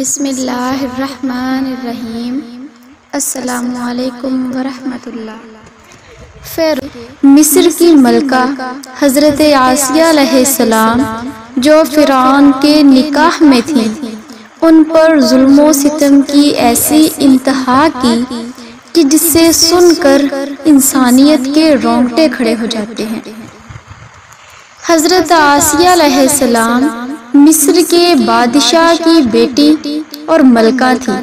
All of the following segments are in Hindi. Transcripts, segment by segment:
बिस्मिल्लाहिर्रहमानिर्रहीम। अस्सलामुअलैकुम वरहमतुल्लाह। फिर मिस्र की मलका हज़रत आसिया अलैहिस्सलाम जो फिरौन के निकाह में थी, उन पर जुल्म व सितम की ऐसी इंतहा की कि जिससे सुनकर इंसानियत के रोंगटे खड़े हो जाते हैं। हज़रत आसिया अलैहिस्सलाम मिस्र के बादशाह की बेटी और मलका थी।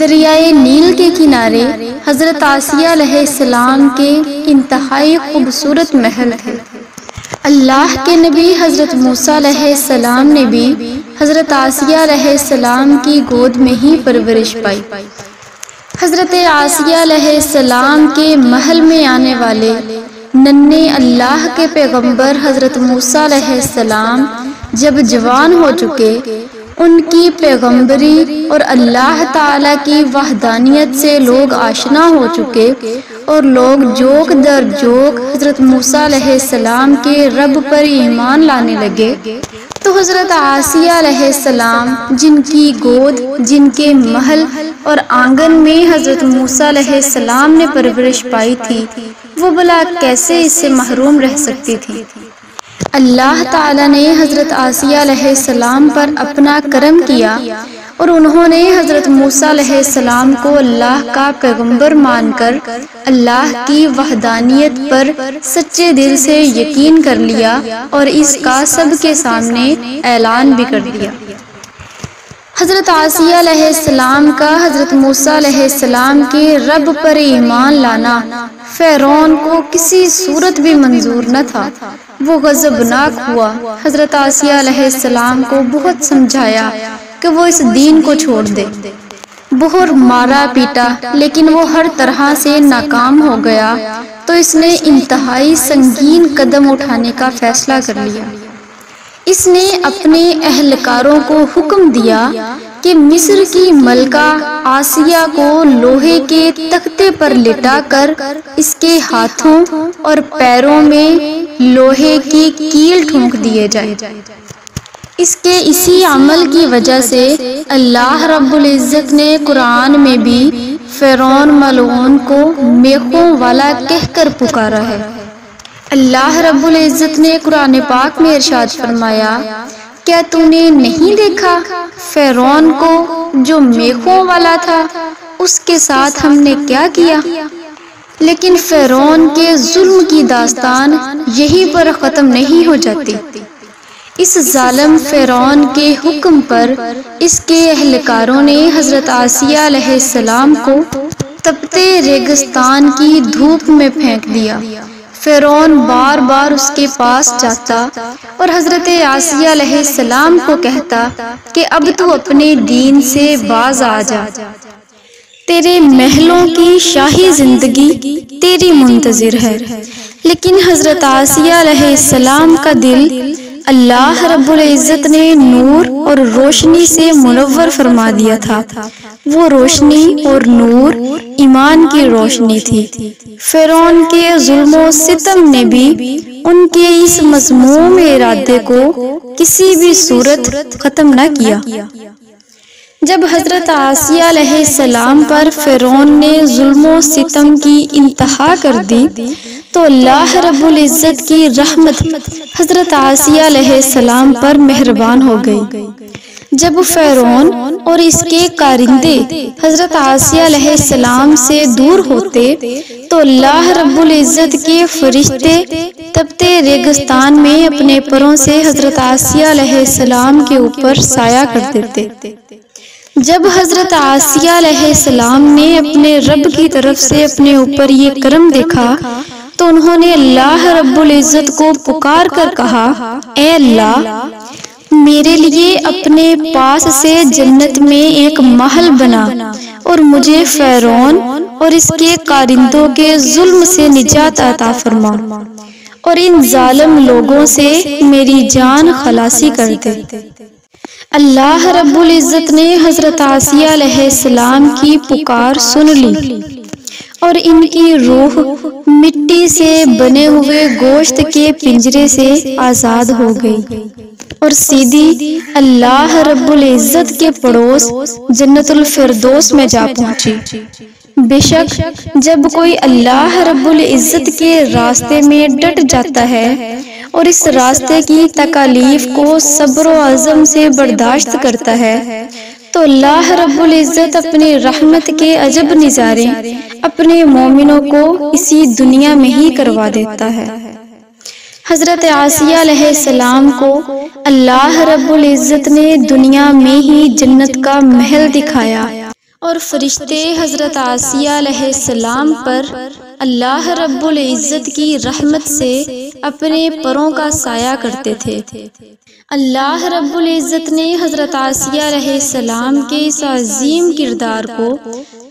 दरियाए नील के किनारे हज़रत आसिया अलैहिस्सलाम के इंतहाई खूबसूरत महल थे। अल्लाह के नबी हज़रत मूसा अलैहिस्सलाम ने भी हज़रत आसिया अलैहिस्सलाम की गोद में ही परवरिश पाई। हज़रत आसिया अलैहिस्सलाम के महल में आने वाले नन्हे अल्लाह के पैगंबर हज़रत मूसा अलैहिस्सलाम जब जवान हो चुके, उनकी पैगंबरी और अल्लाह ताला की वहदानियत से लोग आशना हो चुके और लोग जोक दर जोक हज़रत मूसा अलैहिस्सलाम के रब पर ईमान लाने लगे, तो हज़रत आसिया अलैहिस्सलाम जिनकी गोद, जिनके महल और आंगन में हज़रत मूसा अलैहिस्सलाम ने परवरिश पाई थी, वो भला कैसे इससे महरूम रह सकती थी। अल्लाह ताला ने हज़रत आसिया अलैहिस्सलाम पर अपना करम किया और उन्होंने हज़रत मूसा अलैहिस्सलाम को अल्लाह का पैगंबर मानकर अल्लाह की वहदानियत पर सच्चे दिल से यकीन कर लिया और इसका सबके सामने ऐलान भी कर दिया। हज़रत आसिया अलैहिस्सलाम का हज़रत मूसा अलैहिस्सलाम के रब पर ईमान लाना फिरौन को किसी सूरत भी मंजूर न था। वो गज़बनाक हुआ। हज़रत आसिया अलैहिस्सलाम को बहुत समझाया कि वो इस दीन को छोड़ दे। बहुत मारा पीटा, लेकिन वो हर तरह से नाकाम हो गया, तो इसने इंतहाई संगीन कदम उठाने का फ़ैसला कर लिया। इसने अपने अहलकारों को हुक्म दिया कि मिस्र की मलका आसिया को लोहे के तख्ते पर लिटाकर इसके हाथों और पैरों में लोहे की कील ठूंक दिए जाए। इसके इसी अमल की वजह से अल्लाह रब्बुल इज़्ज़त ने कुरान में भी फिरौन मलऊन को मेखों वाला कहकर पुकारा है। अल्लाह रब्बुल इज़्ज़त ने कुरान पाक में इरशाद फरमाया, क्या तूने नहीं देखा फिरौन को जो मेखों वाला था, उसके साथ हमने क्या किया। लेकिन फिरौन के जुल्म की दास्तान यहीं पर ख़त्म नहीं हो जाती। इस जालिम फिरौन के हुक्म पर इसके अहलकारों ने हज़रत आसिया अलैहिस्सलाम को तपते रेगिस्तान की धूप में फेंक दिया। फिरौन बार बार उसके पास जाता और हज़रत आसिया अलैहिस्सलाम को कहता कि अब तू अपने दीन से बाज आ जा, तेरे महलों की शाही जिंदगी तेरी मुंतज़िर है। लेकिन हज़रत आसिया अलैहिस्सलाम का दिल अल्लाह रब्बुल इज़्ज़त ने नूर और रोशनी से मुनव्वर फरमा दिया था। वो रोशनी और नूर ईमान की रोशनी थी। फिरौन के जुल्म व सितम ने भी उनके इस मज़मूम इरादे को किसी भी सूरत ख़त्म न किया। जब हज़रत आसिया अलैहिस्सलाम पर फिरौन ने जुल्म व सितम की इंतहा कर दी, तो अल्लाह रब्बुल इज़्ज़त की रहमत हज़रत आसिया अलैहिस्सलाम पर मेहरबान हो गई। जब फिरौन और इसके कारिंदे हज़रत आसिया अलैहिस्सलाम से दूर होते, तो अल्लाह रब्बुल इज़्ज़त के फरिश्ते तपते रेगिस्तान में अपने परों से हज़रत आसिया अलैहिस्सलाम के ऊपर साया कर देते। जब हज़रत आसिया अलैहिस्सलाम ने अपने रब की तरफ से अपने ऊपर ये करम देखा, तो उन्होंने अल्लाह रब्बुल इज़्ज़त को पुकार कर कहा, ए अल्लाह, मेरे लिए अपने पास से जन्नत में एक महल बना और मुझे फिरौन और इसके कारिंदों के जुल्म से निजात अता फरमा और इन जालिम लोगों से मेरी जान खलासी कर दे। अल्लाह रब्बुल इज़्ज़त ने हज़रत आसिया अलैहिस्सलाम की पुकार सुन ली और इनकी रूह मिट्टी से बने हुए गोश्त के पिंजरे से आज़ाद हो गई। और सीधी अल्लाह रब्बुल इज्जत के पड़ोस जन्नतुल फिरदौस में जा पहुँची। बेशक जब कोई अल्लाह रब्बुल इज्जत के रास्ते में डट जाता है और इस रास्ते की तकालीफ को सब्र व अज़म से बर्दाश्त करता है तो अल्लाह रब्बुल इज्जत अपनी रहमत के अजब नज़ारे अपने मोमिनों को इसी दुनिया में ही करवा देता है। हज़रत आसिया अलैहिस्सलाम को अल्लाह रब्बुल इज्जत ने दुनिया में ही जन्नत का महल दिखाया और फरिश्ते हज़रत आसिया अलैहिस्सलाम पर अल्लाह रब्बुल इज्जत की रहमत से अपने परों का साया करते थे। अल्लाह रब्बुल इज्जत ने हज़रत आसिया अलैहिस्सलाम के इस अजीम किरदार को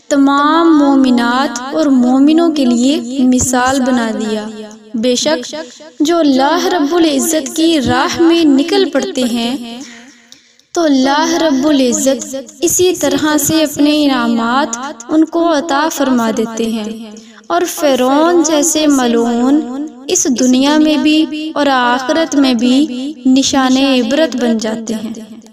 तमाम मोमिनात और मोमिनों के लिए मिसाल बना दिया। बेशक जो अल्लाह रब्बुल इज्जत की राह में निकल पड़ते हैं तो अल्लाह रब्बुल इज्जत इसी तरह से अपने इनामात उनको अता फरमा देते हैं और फिरौन जैसे मलून इस दुनिया में भी और आखिरत में भी निशाने इबरत बन जाते हैं।